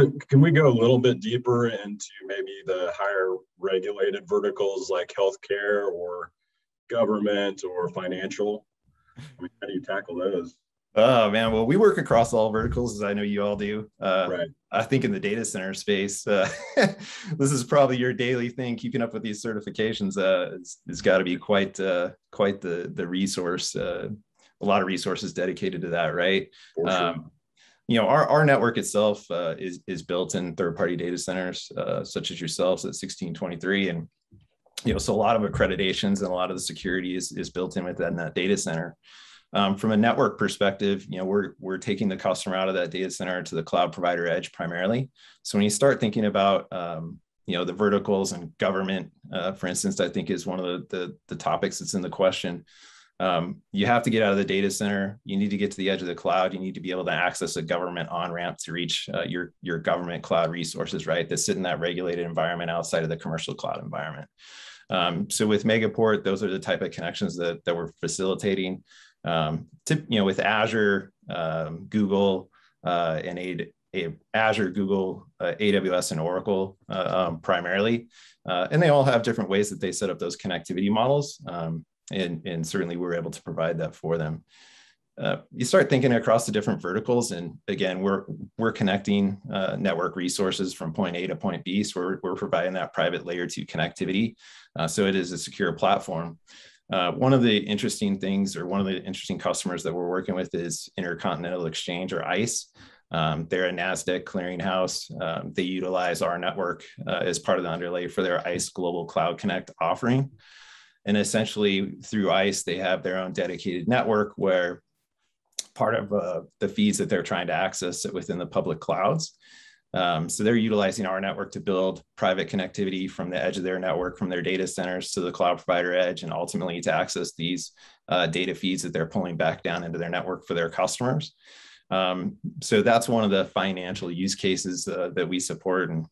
So can we go a little bit deeper into maybe the higher regulated verticals like healthcare or government or financial? I mean, how do you tackle those? Oh man, well, we work across all verticals, as I know you all do. Right. I think in the data center space, this is probably your daily thing. Keeping up with these certifications it's got to be quite the resource. A lot of resources dedicated to that, right? For sure. You know, our network itself is built in third-party data centers, such as yourselves at 1623. And, you know, so a lot of accreditations and a lot of the security is built in with that in that data center. From a network perspective, you know, we're taking the customer out of that data center to the cloud provider edge primarily. So when you start thinking about, you know, the verticals and government, for instance, I think is one of the topics that's in the question. You have to get out of the data center. You need to get to the edge of the cloud. You need to be able to access a government on-ramp to reach your government cloud resources, right? That sit in that regulated environment outside of the commercial cloud environment. So with Megaport, those are the type of connections that we're facilitating. You know, with Azure, Google, and Azure, Google, AWS, and Oracle primarily, and they all have different ways that they set up those connectivity models. And certainly we're able to provide that for them. You start thinking across the different verticals, and again, we're connecting network resources from point A to point B, so we're providing that private layer 2 connectivity. So it is a secure platform. One of the interesting customers that we're working with is Intercontinental Exchange, or ICE. They're a NASDAQ clearinghouse. They utilize our network as part of the underlay for their ICE Global Cloud Connect offering. And essentially through ICE, they have their own dedicated network where part of the feeds that they're trying to access sit within the public clouds. So they're utilizing our network to build private connectivity from the edge of their network, from their data centers to the cloud provider edge, and ultimately to access these data feeds that they're pulling back down into their network for their customers. So that's one of the financial use cases that we support. And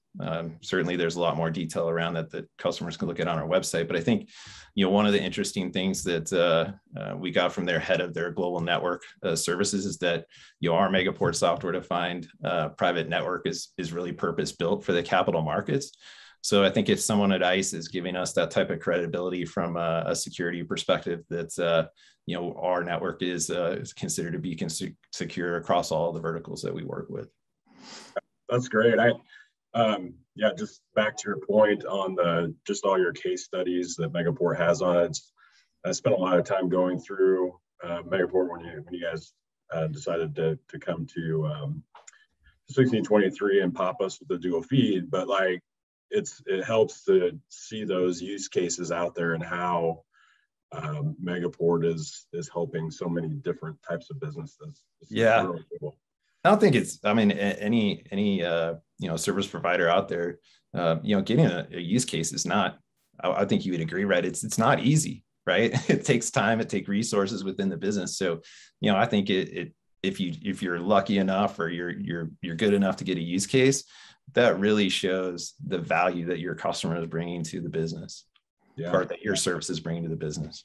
certainly there's a lot more detail around that that customers can look at on our website. But I think, you know, one of the interesting things that we got from their head of their global network services is that, you know, our Megaport software-defined private network is really purpose-built for the capital markets. So I think if someone at ICE is giving us that type of credibility from a security perspective, that you know, our network is considered to be secure across all the verticals that we work with. That's great. Yeah, just back to your point on just all your case studies that Megaport has on it. I spent a lot of time going through Megaport when you guys decided to come to 1623 and pop us with the dual feed, but like, it helps to see those use cases out there and how Megaport is helping so many different types of businesses. Yeah, really cool. I don't think it's, I mean, any you know, service provider out there, you know, getting a use case is not, I think you would agree, right? It's not easy, right? It takes time, it takes resources within the business. So, you know, I think if you're lucky enough or you're good enough to get a use case, that really shows the value that your customer is bringing to the business, or that your service is bringing to the business.